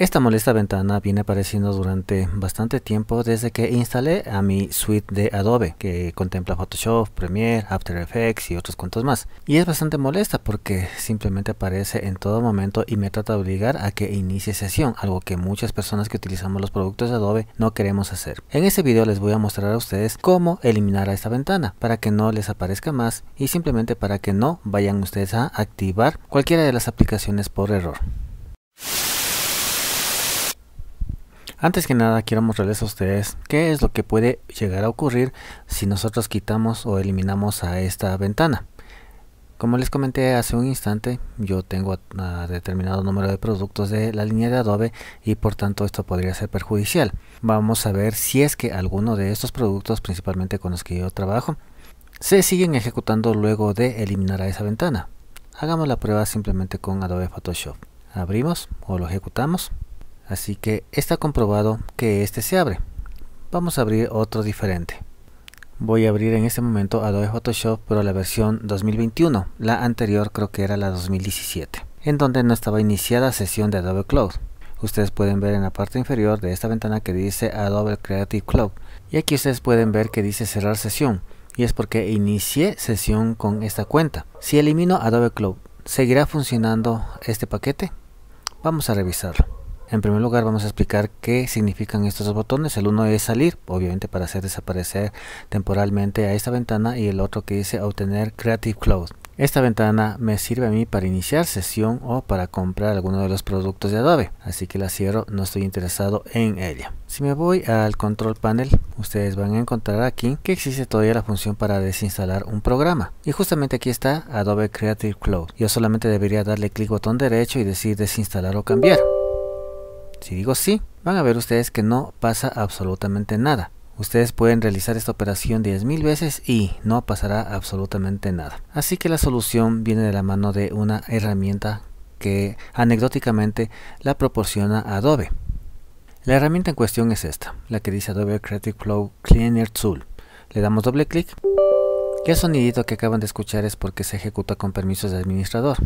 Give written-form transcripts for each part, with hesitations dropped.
Esta molesta ventana viene apareciendo durante bastante tiempo desde que instalé a mi suite de Adobe, que contempla Photoshop, Premiere, After Effects y otros cuantos más. Y es bastante molesta porque simplemente aparece en todo momento y me trata de obligar a que inicie sesión, algo que muchas personas que utilizamos los productos de Adobe no queremos hacer. En este video les voy a mostrar a ustedes cómo eliminar a esta ventana para que no les aparezca más y simplemente para que no vayan ustedes a activar cualquiera de las aplicaciones por error. Antes que nada quiero mostrarles a ustedes qué es lo que puede llegar a ocurrir si nosotros quitamos o eliminamos a esta ventana. Como les comenté hace un instante, yo tengo a determinado número de productos de la línea de Adobe y por tanto esto podría ser perjudicial. Vamos a ver si es que alguno de estos productos, principalmente con los que yo trabajo, se siguen ejecutando luego de eliminar a esa ventana. Hagamos la prueba simplemente con Adobe Photoshop. Abrimos o lo ejecutamos. Así que está comprobado que este se abre. Vamos a abrir otro diferente. Voy a abrir en este momento Adobe Photoshop, pero la versión 2021. La anterior creo que era la 2017, en donde no estaba iniciada sesión de Adobe Cloud. Ustedes pueden ver en la parte inferior de esta ventana que dice Adobe Creative Cloud. Y aquí ustedes pueden ver que dice cerrar sesión. Y es porque inicié sesión con esta cuenta. Si elimino Adobe Cloud, ¿seguirá funcionando este paquete? Vamos a revisarlo. En primer lugar vamos a explicar qué significan estos dos botones. El uno es salir, obviamente para hacer desaparecer temporalmente a esta ventana, y el otro que dice obtener Creative Cloud. Esta ventana me sirve a mí para iniciar sesión o para comprar alguno de los productos de Adobe, así que la cierro, no estoy interesado en ella. Si me voy al Control Panel, ustedes van a encontrar aquí que existe todavía la función para desinstalar un programa. Y justamente aquí está Adobe Creative Cloud. Yo solamente debería darle clic botón derecho y decir desinstalar o cambiar. Si digo sí, van a ver ustedes que no pasa absolutamente nada. Ustedes pueden realizar esta operación 10.000 veces y no pasará absolutamente nada. Así que la solución viene de la mano de una herramienta que anecdóticamente la proporciona Adobe. La herramienta en cuestión es esta, la que dice Adobe Creative Cloud Cleaner Tool. Le damos doble clic y el sonidito que acaban de escuchar es porque se ejecuta con permisos de administrador.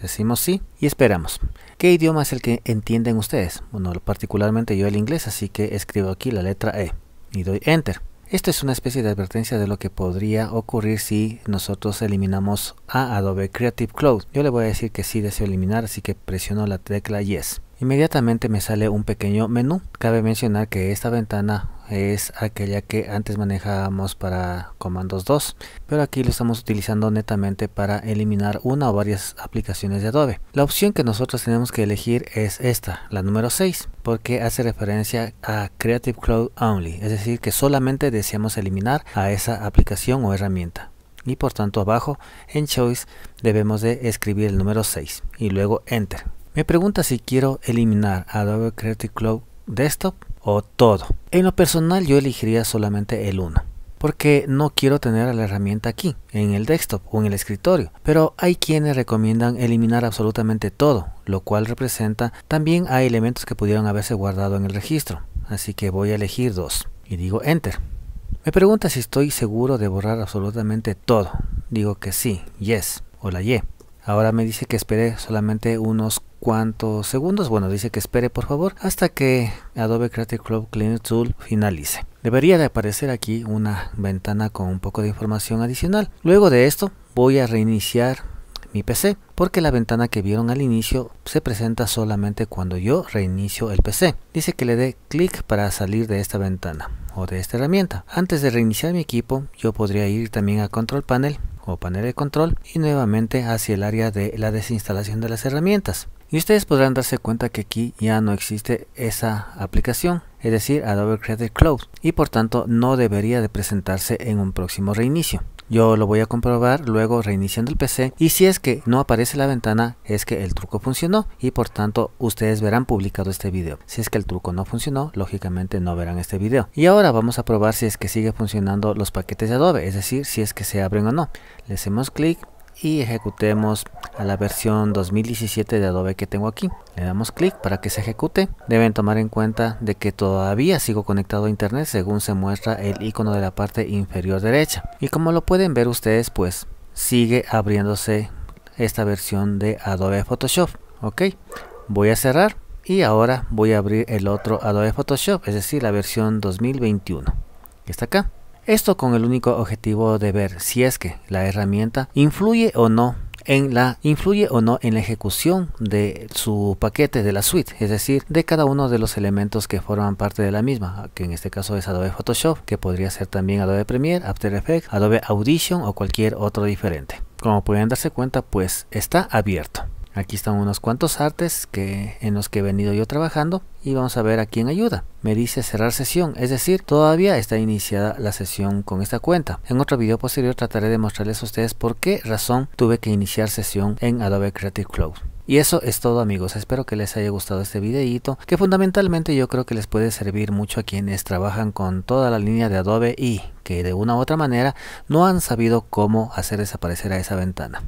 Decimos sí y esperamos. ¿Qué idioma es el que entienden ustedes? Bueno, particularmente yo el inglés, así que escribo aquí la letra E y doy Enter. Esto es una especie de advertencia de lo que podría ocurrir si nosotros eliminamos a Adobe Creative Cloud. Yo le voy a decir que sí deseo eliminar, así que presiono la tecla Yes. Inmediatamente me sale un pequeño menú. Cabe mencionar que esta ventana es aquella que antes manejábamos para comandos 2, pero aquí lo estamos utilizando netamente para eliminar una o varias aplicaciones de Adobe. La opción que nosotros tenemos que elegir es esta, la número 6, porque hace referencia a Creative Cloud Only, es decir, que solamente deseamos eliminar a esa aplicación o herramienta. Y por tanto abajo en Choice debemos de escribir el número 6 y luego Enter. Me pregunta si quiero eliminar Adobe Creative Cloud Desktop o todo. En lo personal yo elegiría solamente el 1, porque no quiero tener a la herramienta aquí, en el desktop o en el escritorio. Pero hay quienes recomiendan eliminar absolutamente todo, lo cual representa también a elementos que pudieron haberse guardado en el registro. Así que voy a elegir 2 y digo Enter. Me pregunta si estoy seguro de borrar absolutamente todo. Digo que sí, Yes o la Y. Ahora me dice que espere solamente unos cuantos segundos. Bueno, dice que espere por favor hasta que Adobe Creative Cloud Cleaner Tool finalice. Debería de aparecer aquí una ventana con un poco de información adicional. Luego de esto voy a reiniciar mi PC, porque la ventana que vieron al inicio se presenta solamente cuando yo reinicio el PC. Dice que le dé clic para salir de esta ventana o de esta herramienta. Antes de reiniciar mi equipo yo podría ir también a Control Panel o panel de control y nuevamente hacia el área de la desinstalación de las herramientas. Y ustedes podrán darse cuenta que aquí ya no existe esa aplicación, es decir, Adobe Creative Cloud, y por tanto no debería de presentarse en un próximo reinicio. Yo lo voy a comprobar luego reiniciando el PC, y si es que no aparece la ventana es que el truco funcionó y por tanto ustedes verán publicado este video. Si es que el truco no funcionó, lógicamente no verán este video. Y ahora vamos a probar si es que sigue funcionando los paquetes de Adobe, es decir, si es que se abren o no. Le hacemos clic y ejecutemos a la versión 2017 de Adobe que tengo aquí. Le damos clic para que se ejecute. Deben tomar en cuenta de que todavía sigo conectado a internet según se muestra el icono de la parte inferior derecha. Y como lo pueden ver ustedes, pues sigue abriéndose esta versión de Adobe Photoshop. Ok, voy a cerrar Y ahora voy a abrir el otro Adobe Photoshop, es decir, la versión 2021, que está acá. Esto con el único objetivo de ver si es que la herramienta influye o no en la ejecución de su paquete, de la suite, es decir, de cada uno de los elementos que forman parte de la misma, que en este caso es Adobe Photoshop, que podría ser también Adobe Premiere, After Effects, Adobe Audition o cualquier otro diferente. Como pueden darse cuenta, pues está abierto. Aquí están unos cuantos artes en los que he venido yo trabajando y vamos a ver a quién ayuda. Me dice cerrar sesión, es decir, todavía está iniciada la sesión con esta cuenta. En otro video posterior trataré de mostrarles a ustedes por qué razón tuve que iniciar sesión en Adobe Creative Cloud. Y eso es todo, amigos. Espero que les haya gustado este videíto, que fundamentalmente yo creo que les puede servir mucho a quienes trabajan con toda la línea de Adobe y que de una u otra manera no han sabido cómo hacer desaparecer a esa ventana.